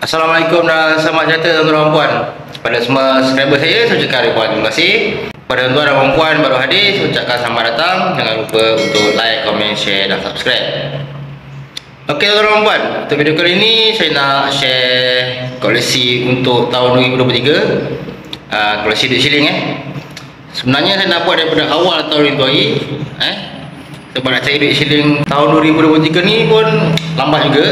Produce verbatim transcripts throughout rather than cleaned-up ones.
Assalamualaikum dan selamat sejahtera tuan-tuan dan puan. Pada semua subscriber saya, saya ucapkan ribuan terima kasih. Pada tuan-tuan dan puan baru hadir, saya ucapkan selamat datang. Jangan lupa untuk like, komen, share dan subscribe. Ok tuan-tuan dan puan, untuk video kali ini saya nak share koleksi untuk tahun dua ribu dua puluh tiga, uh, koleksi duit siling eh. Sebenarnya saya nak buat daripada awal tahun ini eh. Sebab nak cari duit siling tahun dua ribu dua puluh tiga ni pun lambat juga.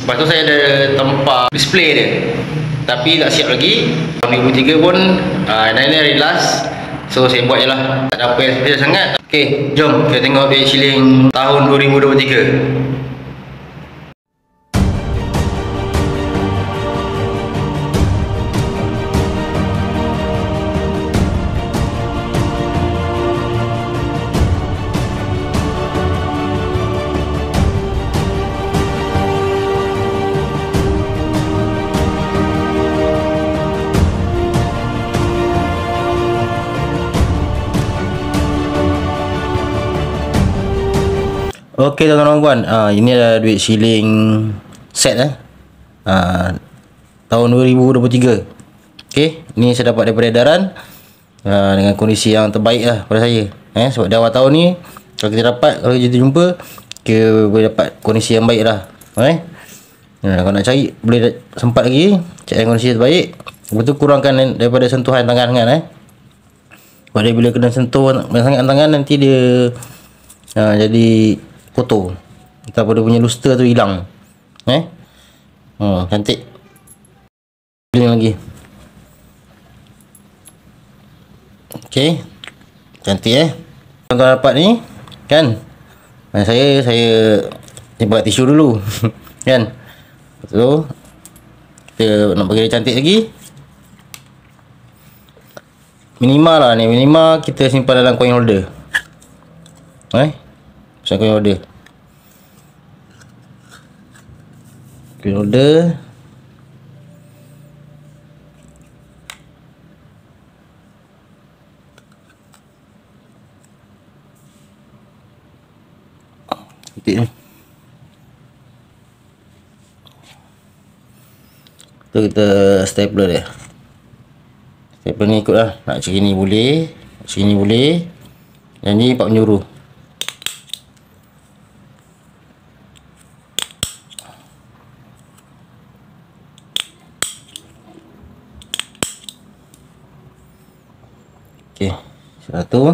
Lepas tu saya ada tempat display dia, tapi tak siap lagi. Tahun dua ribu tiga pun uh, ini hari last, so saya buat je lah, tak ada apa yang special sangat. Ok, jom kita tengok duit siling tahun dua ribu dua puluh tiga. Ok tuan-tuan puan, uh, ini adalah duit siling set eh. Uh, tahun dua ribu dua puluh tiga. Ok, ni saya dapat daripada edaran uh, dengan kondisi yang terbaik lah pada saya. Eh sebab di awal tahun ni kalau kita dapat, kalau kita jumpa, kita boleh dapat kondisi yang baik lah. Eh. Nah, kalau nak cari boleh sempat lagi, cari kondisi yang terbaik. Lepas tu kurangkan daripada sentuhan tangan-tangan eh. Sebab dia bila kena sentuh sangat tangan nanti dia uh, jadi kotor, entah pada punya luster tu hilang eh. Hmm, cantik bling lagi. Ok, cantik eh. Tuan-tuan dapat ni kan, dan saya saya buat tisu dulu kan. So kita nak bagi dia cantik lagi, minimal lah ni, minimal kita simpan dalam coin holder eh. Saya coin holder coin holder cantik ni. Tu kita stapler dia, stapler ni ikut lah, nak macam ni boleh, macam ni boleh, yang ni pak menyuruh. Okey, satu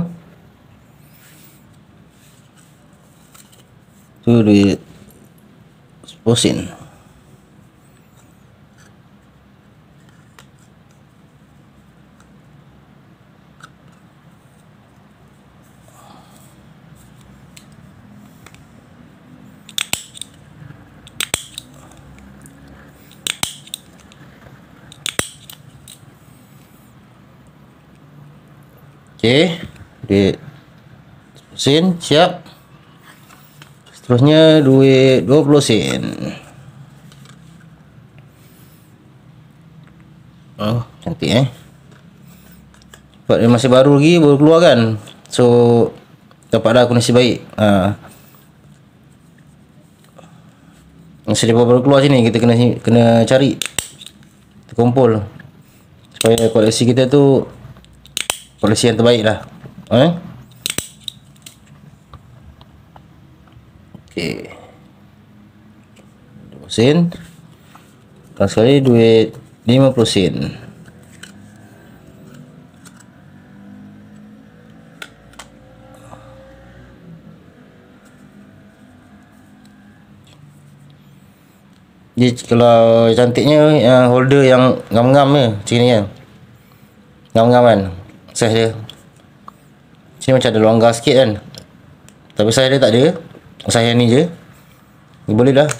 tu duit sepuluh sen. Okay, duit sepuluh sen siap. Seterusnya duit dua puluh sen. Oh, cantik eh. Sebab dia masih baru lagi, baru keluar kan. So dapat dah kondisi baik. Ha. Masa dia baru keluar sini kita kena kena cari. Kita kumpul supaya koleksi kita tu koleksi yang terbaik lah eh? Ok, dua puluh sen. Kalau sekali duit lima puluh sen. Jadi kalau cantiknya yang holder yang ngam-ngam ni macam ni kan, ngam-ngam kan saiz dia. Sini macam ada longgar sikit kan, tapi saiz dia tak ada, saiz yang ni je ni boleh dah.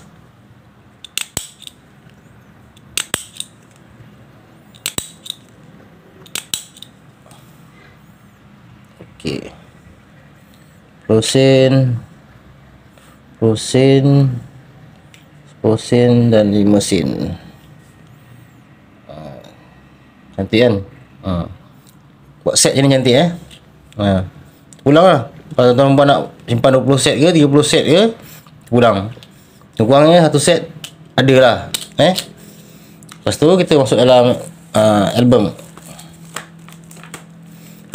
Ok, sepuluh sen, sepuluh sen, sepuluh sen dan lima sen. uh, Cantik kan. uh. Buat set je ni cantik eh. Ha. Pulang lah. Kalau tuan-tuan nak simpan dua puluh set ke tiga puluh set ke, pulang. Kurangnya satu set ada lah eh. Lepas tu kita masuk dalam uh, album.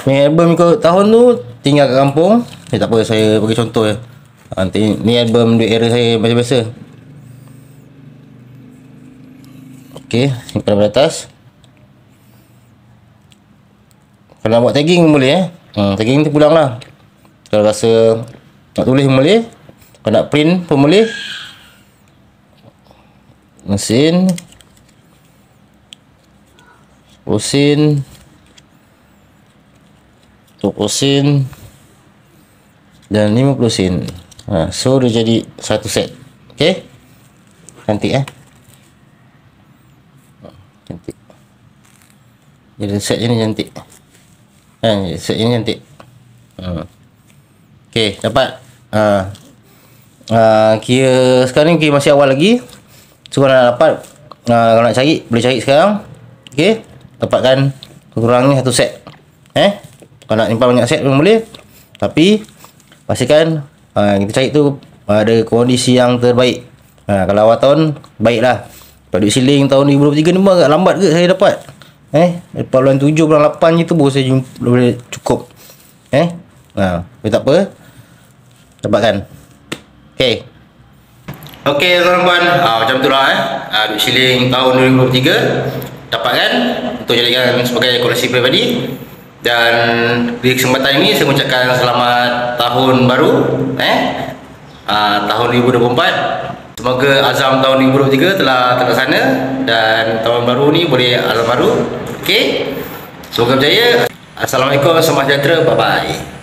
Punya album ikut tahun tu, tinggal kat kampung. Eh, tak apa, saya bagi contoh je. Ha, ni album duit era saya macam biasa. Okey, simpan pada atas. Kalau nak buat tagging boleh eh. Hmm, tagging tu pulang lah. Kalau rasa nak tulis boleh. Kalau nak print pun boleh. Mesin. Osin. sepuluh sen dan lima puluh sen. Ha, so dia jadi satu set. Okey. Cantik eh. Cantik. Jadi set je ni cantik. Ha, set je ni cantik. Ha. Okey, dapat. Ha. Ha, kira sekarang ni kira masih awal lagi. So kalau nak dapat, ha, kalau nak cari boleh cari sekarang. Okey. Dapatkan kurangnya satu set. Eh? Kalau nak simpan banyak set pun boleh, tapi pastikan uh, kita cari tu ada uh, kondisi yang terbaik. Uh, kalau awal tahun baiklah. Pada duit siling tahun dua ribu dua puluh tiga ni pun agak lambat ke saya dapat. Eh, lepas bulan tujuh bulan lapan je tu baru saya jumpa, boleh cukup. Eh, nah, uh, tak apa. Dapatkan. Okey. Okey tuan-tuan, uh, macam itulah eh. Uh, duit siling tahun dua ribu dua puluh tiga dapatkan untuk jadikan sebagai koleksi peribadi. Dan di kesempatan ini saya mengucapkan selamat tahun baru eh Aa, tahun dua ribu dua puluh empat. Semoga azam tahun dua ribu dua puluh tiga telah terlaksana dan tahun baru ni boleh azam baru. Okey. Semoga berjaya. Assalamualaikum, salam sejahtera, bye bye.